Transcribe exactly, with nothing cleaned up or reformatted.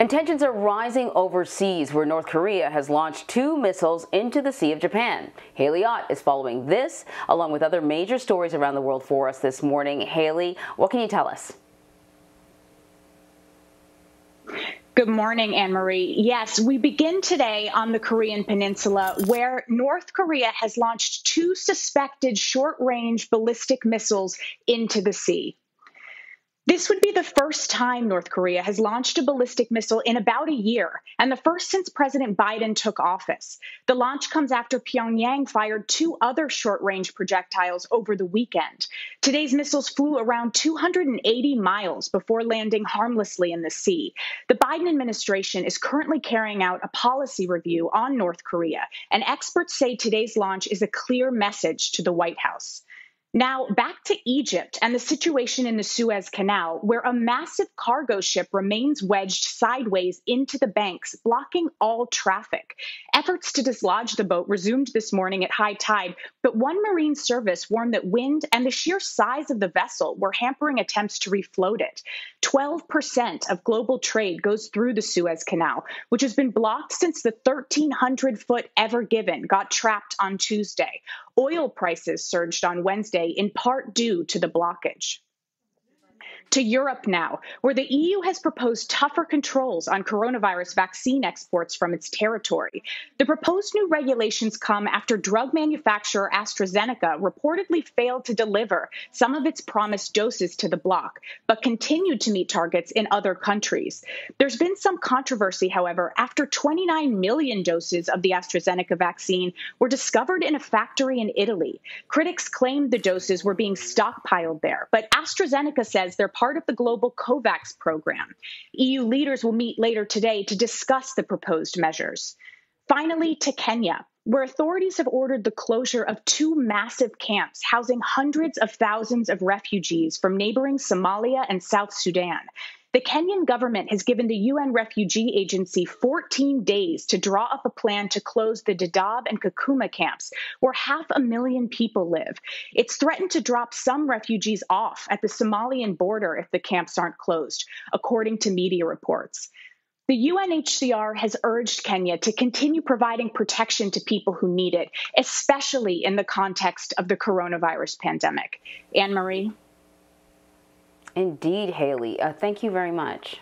And tensions are rising overseas, where North Korea has launched two missiles into the Sea of Japan. Haley Ott is following this, along with other major stories around the world for us this morning. Haley, what can you tell us? Good morning, Anne-Marie. Yes, we begin today on the Korean Peninsula, where North Korea has launched two suspected short-range ballistic missiles into the sea. This would be the first time North Korea has launched a ballistic missile in about a year, and the first since President Biden took office. The launch comes after Pyongyang fired two other short-range projectiles over the weekend. Today's missiles flew around two hundred eighty miles before landing harmlessly in the sea. The Biden administration is currently carrying out a policy review on North Korea, and experts say today's launch is a clear message to the White House. Now, back to Egypt and the situation in the Suez Canal, where a massive cargo ship remains wedged sideways into the banks, blocking all traffic. Efforts to dislodge the boat resumed this morning at high tide, but one marine service warned that wind and the sheer size of the vessel were hampering attempts to refloat it. twelve percent of global trade goes through the Suez Canal, which has been blocked since the thirteen hundred foot Ever Given got trapped on Tuesday. Oil prices surged on Wednesday, in part due to the blockage. To Europe now, where the E U has proposed tougher controls on coronavirus vaccine exports from its territory. The proposed new regulations come after drug manufacturer AstraZeneca reportedly failed to deliver some of its promised doses to the bloc, but continued to meet targets in other countries. There's been some controversy, however, after twenty-nine million doses of the AstraZeneca vaccine were discovered in a factory in Italy. Critics claimed the doses were being stockpiled there, but AstraZeneca says they're part of the global COVAX program. E U leaders will meet later today to discuss the proposed measures. Finally, to Kenya, where authorities have ordered the closure of two massive camps housing hundreds of thousands of refugees from neighboring Somalia and South Sudan. The Kenyan government has given the U N Refugee Agency fourteen days to draw up a plan to close the Dadaab and Kakuma camps, where half a million people live. It's threatened to drop some refugees off at the Somalian border if the camps aren't closed, according to media reports. The U N H C R has urged Kenya to continue providing protection to people who need it, especially in the context of the coronavirus pandemic. Anne-Marie? Indeed, Haley. Uh, thank you very much.